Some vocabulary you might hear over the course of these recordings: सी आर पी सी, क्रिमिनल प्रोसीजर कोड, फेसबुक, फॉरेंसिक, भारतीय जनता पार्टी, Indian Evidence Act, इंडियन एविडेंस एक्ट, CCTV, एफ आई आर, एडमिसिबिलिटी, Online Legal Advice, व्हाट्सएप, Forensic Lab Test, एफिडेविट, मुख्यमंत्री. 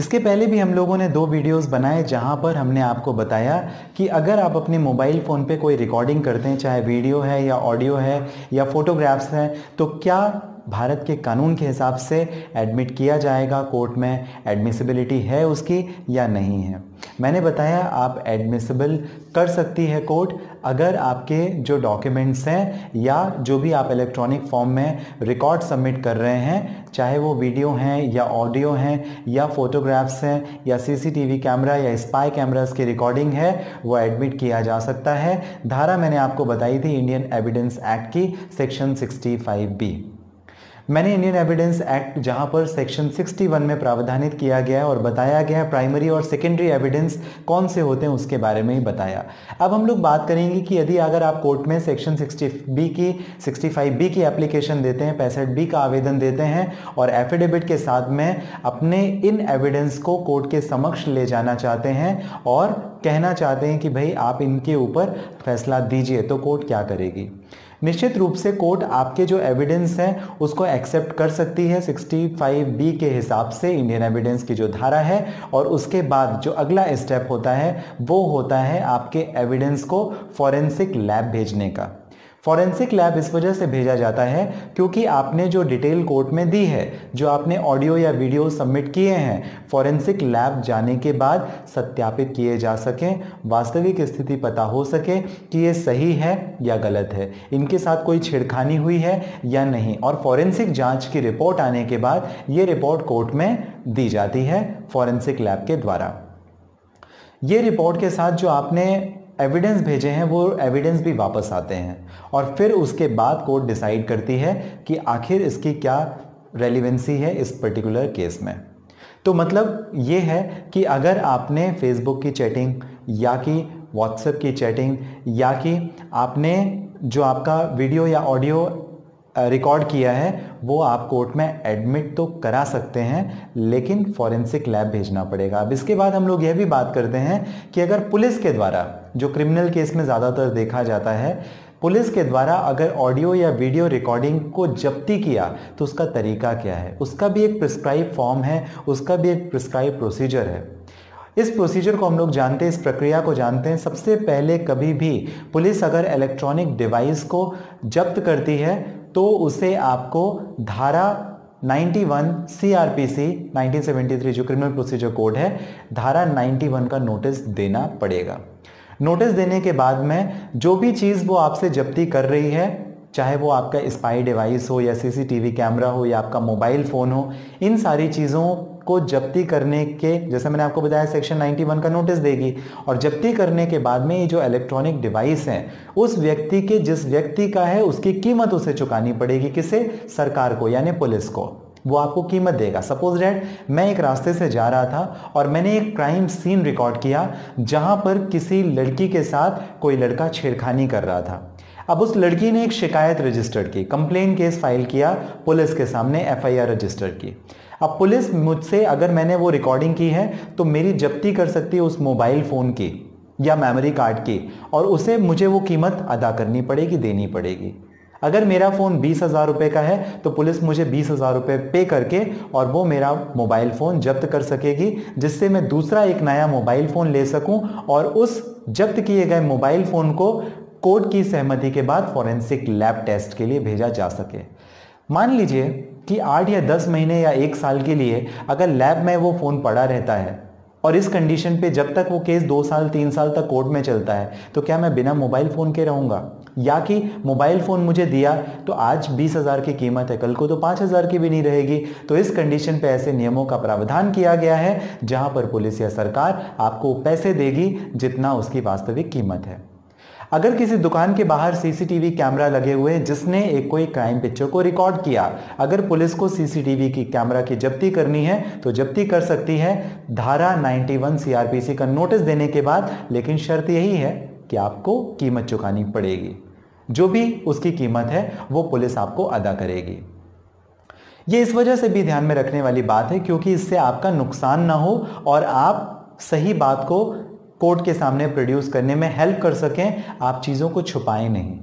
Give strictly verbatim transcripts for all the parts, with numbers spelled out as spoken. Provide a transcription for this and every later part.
इसके पहले भी हम लोगों ने दो वीडियोस बनाए जहां पर हमने आपको बताया कि अगर आप अपने मोबाइल फ़ोन पे कोई रिकॉर्डिंग करते हैं, चाहे वीडियो है या ऑडियो है या फोटोग्राफ्स हैं, तो क्या भारत के कानून के हिसाब से एडमिट किया जाएगा, कोर्ट में एडमिसिबिलिटी है उसकी या नहीं है। मैंने बताया आप एडमिसिबल कर सकती है कोर्ट अगर आपके जो डॉक्यूमेंट्स हैं या जो भी आप इलेक्ट्रॉनिक फॉर्म में रिकॉर्ड सबमिट कर रहे हैं, चाहे वो वीडियो हैं या ऑडियो हैं या फोटोग्राफ्स हैं या सीसीटीवी कैमरा या स्पाई कैमरास की रिकॉर्डिंग है, वो एडमिट किया जा सकता है। धारा मैंने आपको बताई थी इंडियन एविडेंस एक्ट की सेक्शन सिक्सटी फाइव बी। मैंने इंडियन एविडेंस एक्ट जहां पर सेक्शन सिक्सटी वन में प्रावधानित किया गया है और बताया गया है प्राइमरी और सेकेंडरी एविडेंस कौन से होते हैं उसके बारे में ही बताया। अब हम लोग बात करेंगे कि यदि अगर आप कोर्ट में सेक्शन सिक्सटी बी की सिक्सटी फाइव बी की एप्लीकेशन देते हैं, पैंसठ बी का आवेदन देते हैं और एफिडेविट के साथ में अपने इन एविडेंस को कोर्ट के समक्ष ले जाना चाहते हैं और कहना चाहते हैं कि भाई आप इनके ऊपर फैसला दीजिए, तो कोर्ट क्या करेगी। निश्चित रूप से कोर्ट आपके जो एविडेंस हैं उसको एक्सेप्ट कर सकती है सिक्सटी फाइव बी के हिसाब से, इंडियन एविडेंस की जो धारा है, और उसके बाद जो अगला स्टेप होता है वो होता है आपके एविडेंस को फॉरेंसिक लैब भेजने का। फॉरेंसिक लैब इस वजह से भेजा जाता है क्योंकि आपने जो डिटेल कोर्ट में दी है, जो आपने ऑडियो या वीडियो सबमिट किए हैं, फॉरेंसिक लैब जाने के बाद सत्यापित किए जा सकें, वास्तविक स्थिति पता हो सके कि ये सही है या गलत है, इनके साथ कोई छेड़खानी हुई है या नहीं, और फॉरेंसिक जांच की रिपोर्ट आने के बाद ये रिपोर्ट कोर्ट में दी जाती है फॉरेंसिक लैब के द्वारा। ये रिपोर्ट के साथ जो आपने एविडेंस भेजे हैं वो एविडेंस भी वापस आते हैं और फिर उसके बाद कोर्ट डिसाइड करती है कि आखिर इसकी क्या रेलिवेंसी है इस पर्टिकुलर केस में। तो मतलब ये है कि अगर आपने फेसबुक की चैटिंग या कि व्हाट्सएप की चैटिंग या कि आपने जो आपका वीडियो या ऑडियो रिकॉर्ड किया है वो आप कोर्ट में एडमिट तो करा सकते हैं, लेकिन फॉरेंसिक लैब भेजना पड़ेगा। अब इसके बाद हम लोग यह भी बात करते हैं कि अगर पुलिस के द्वारा, जो क्रिमिनल केस में ज़्यादातर देखा जाता है, पुलिस के द्वारा अगर ऑडियो या वीडियो रिकॉर्डिंग को जब्ती किया तो उसका तरीका क्या है। उसका भी एक प्रिस्क्राइब फॉर्म है, उसका भी एक प्रिस्क्राइब प्रोसीजर है। इस प्रोसीजर को हम लोग जानते हैं, इस प्रक्रिया को जानते हैं। सबसे पहले कभी भी पुलिस अगर इलेक्ट्रॉनिक डिवाइस को जब्त करती है तो उसे आपको धारा इक्यानवे सी आर पी सी nineteen seventy three जो क्रिमिनल प्रोसीजर कोड है, धारा इक्यानवे का नोटिस देना पड़ेगा। नोटिस देने के बाद में जो भी चीज़ वो आपसे जब्ती कर रही है, चाहे वो आपका स्पाई डिवाइस हो या सीसीटीवी कैमरा हो या आपका मोबाइल फ़ोन हो, इन सारी चीज़ों को जब्ती करने के, जैसे मैंने आपको बताया, सेक्शन इक्यानवे का नोटिस देगी और जब्ती करने के बाद में ये जो इलेक्ट्रॉनिक डिवाइस हैं उस व्यक्ति के, जिस व्यक्ति का है, उसकी कीमत उसे चुकानी पड़ेगी। किसे? सरकार को, यानी पुलिस को। वो आपको कीमत देगा। सपोज दैट मैं एक रास्ते से जा रहा था और मैंने एक क्राइम सीन रिकॉर्ड किया जहाँ पर किसी लड़की के साथ कोई लड़का छेड़खानी कर रहा था। अब उस लड़की ने एक शिकायत रजिस्टर की, कंप्लेन केस फाइल किया, पुलिस के सामने एफ आई आर रजिस्टर की। अब पुलिस मुझसे, अगर मैंने वो रिकॉर्डिंग की है, तो मेरी जब्ती कर सकती है उस मोबाइल फ़ोन की या मेमोरी कार्ड की और उसे मुझे वो कीमत अदा करनी पड़ेगी, देनी पड़ेगी। अगर मेरा फ़ोन बीस हज़ार रुपये का है तो पुलिस मुझे बीस हज़ार रुपये पे करके और वो मेरा मोबाइल फ़ोन जब्त कर सकेगी, जिससे मैं दूसरा एक नया मोबाइल फ़ोन ले सकूँ और उस जब्त किए गए मोबाइल फ़ोन को कोर्ट की सहमति के बाद फॉरेंसिक लैब टेस्ट के लिए भेजा जा सके। मान लीजिए कि आठ या दस महीने या एक साल के लिए अगर लैब में वो फ़ोन पड़ा रहता है और इस कंडीशन पे जब तक वो केस दो साल तीन साल तक कोर्ट में चलता है, तो क्या मैं बिना मोबाइल फ़ोन के रहूँगा? या कि मोबाइल फ़ोन मुझे दिया तो आज बीस हज़ार की कीमत है, कल को तो पाँच हज़ार की भी नहीं रहेगी। तो इस कंडीशन पे ऐसे नियमों का प्रावधान किया गया है जहाँ पर पुलिस या सरकार आपको पैसे देगी जितना उसकी वास्तविक कीमत है। अगर किसी दुकान के बाहर सीसीटीवी कैमरा लगे हुए हैं जिसने एक कोई क्राइम पिक्चर को रिकॉर्ड किया, अगर पुलिस को सीसीटीवी की कैमरा की जब्ती करनी है तो जब्ती कर सकती है धारा इक्यानवे सी आर पी सी का नोटिस देने के बाद, लेकिन शर्त यही है कि आपको कीमत चुकानी पड़ेगी। जो भी उसकी कीमत है वो पुलिस आपको अदा करेगी। ये इस वजह से भी ध्यान में रखने वाली बात है क्योंकि इससे आपका नुकसान ना हो और आप सही बात को कोर्ट के सामने प्रोड्यूस करने में हेल्प कर सकें, आप चीज़ों को छुपाएं नहीं।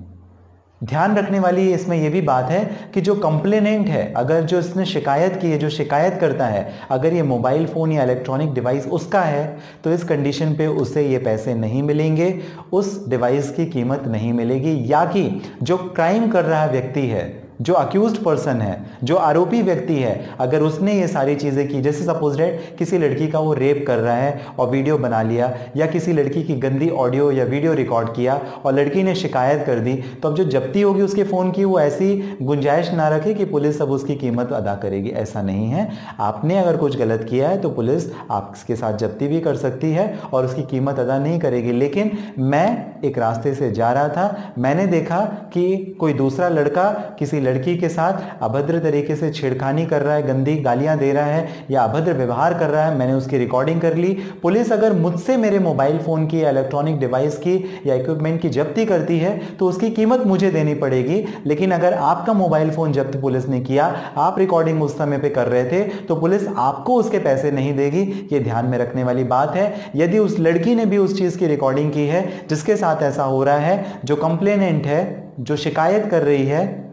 ध्यान रखने वाली इसमें यह भी बात है कि जो कंप्लेनेंट है, अगर जो इसने शिकायत की है, जो शिकायत करता है, अगर ये मोबाइल फ़ोन या इलेक्ट्रॉनिक डिवाइस उसका है तो इस कंडीशन पे उसे ये पैसे नहीं मिलेंगे, उस डिवाइस की कीमत नहीं मिलेगी। या कि जो क्राइम कर रहा व्यक्ति है, जो अक्यूज्ड पर्सन है, जो आरोपी व्यक्ति है, अगर उसने ये सारी चीज़ें की, जैसे सपोज डेट किसी लड़की का वो रेप कर रहा है और वीडियो बना लिया, या किसी लड़की की गंदी ऑडियो या वीडियो रिकॉर्ड किया और लड़की ने शिकायत कर दी, तो अब जो जब्ती होगी उसके फ़ोन की वो ऐसी गुंजाइश ना रखे कि पुलिस अब उसकी कीमत अदा करेगी, ऐसा नहीं है। आपने अगर कुछ गलत किया है तो पुलिस आपके साथ जब्ती भी कर सकती है और उसकी कीमत अदा नहीं करेगी। लेकिन मैं एक रास्ते से जा रहा था, मैंने देखा कि कोई दूसरा लड़का किसी लड़की के साथ अभद्र तरीके से छेड़खानी कर रहा है, गंदी गालियां दे रहा है या अभद्र व्यवहार कर रहा है, मैंने उसकी रिकॉर्डिंग कर ली। पुलिस अगर मुझसे मेरे मोबाइल फ़ोन की, इलेक्ट्रॉनिक डिवाइस की या इक्विपमेंट की जब्ती करती है तो उसकी कीमत मुझे देनी पड़ेगी। लेकिन अगर आपका मोबाइल फ़ोन जब्त पुलिस ने किया, आप रिकॉर्डिंग उस समय पर कर रहे थे, तो पुलिस आपको उसके पैसे नहीं देगी। ये ध्यान में रखने वाली बात है। यदि उस लड़की ने भी उस चीज़ की रिकॉर्डिंग की है जिसके साथ ऐसा हो रहा है, जो कंप्लेनेंट है, जो शिकायत कर रही है,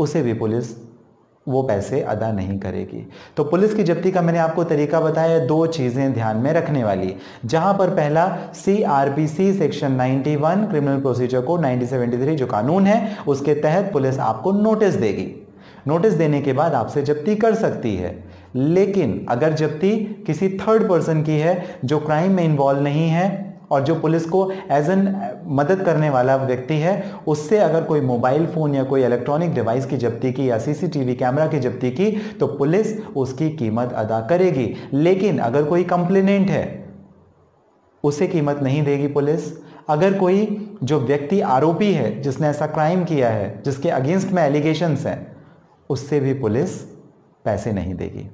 उसे भी पुलिस वो पैसे अदा नहीं करेगी। तो पुलिस की जब्ती का मैंने आपको तरीका बताया, दो चीज़ें ध्यान में रखने वाली, जहां पर पहला सी आर पी सी section इक्यानवे क्रिमिनल प्रोसीजर कोड उन्नीस सौ तिहत्तर जो कानून है उसके तहत पुलिस आपको नोटिस देगी। नोटिस देने के बाद आपसे जब्ती कर सकती है। लेकिन अगर जब्ती किसी थर्ड पर्सन की है जो क्राइम में इन्वॉल्व नहीं है और जो पुलिस को एज एन मदद करने वाला व्यक्ति है, उससे अगर कोई मोबाइल फ़ोन या कोई इलेक्ट्रॉनिक डिवाइस की जब्ती की या C C T V camera की जब्ती की तो पुलिस उसकी कीमत अदा करेगी। लेकिन अगर कोई कंप्लेनेंट है उसे कीमत नहीं देगी पुलिस। अगर कोई जो व्यक्ति आरोपी है, जिसने ऐसा क्राइम किया है, जिसके अगेंस्ट में एलिगेशंस हैं, उससे भी पुलिस पैसे नहीं देगी।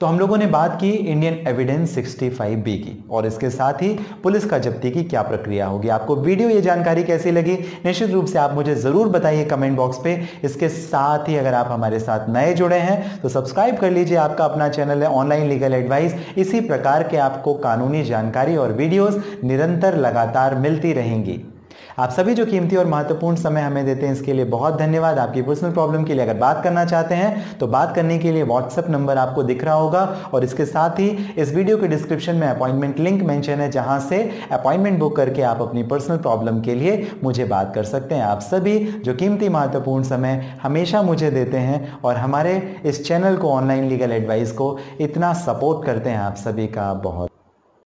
तो हम लोगों ने बात की इंडियन एविडेंस पैंसठ बी की, और इसके साथ ही पुलिस का जब्ती की क्या प्रक्रिया होगी। आपको वीडियो ये जानकारी कैसी लगी निश्चित रूप से आप मुझे ज़रूर बताइए कमेंट बॉक्स पे। इसके साथ ही अगर आप हमारे साथ नए जुड़े हैं तो सब्सक्राइब कर लीजिए। आपका अपना चैनल है ऑनलाइन लीगल एडवाइस। इसी प्रकार के आपको कानूनी जानकारी और वीडियोज़ निरंतर लगातार मिलती रहेंगी। आप सभी जो कीमती और महत्वपूर्ण समय हमें देते हैं इसके लिए बहुत धन्यवाद। आपकी पर्सनल प्रॉब्लम के लिए अगर बात करना चाहते हैं तो बात करने के लिए व्हाट्सएप नंबर आपको दिख रहा होगा, और इसके साथ ही इस वीडियो के डिस्क्रिप्शन में अपॉइंटमेंट लिंक मेंशन है जहां से अपॉइंटमेंट बुक करके आप अपनी पर्सनल प्रॉब्लम के लिए मुझे बात कर सकते हैं। आप सभी जो कीमती महत्वपूर्ण समय हमेशा मुझे देते हैं और हमारे इस चैनल को ऑनलाइन लीगल एडवाइस को इतना सपोर्ट करते हैं, आप सभी का बहुत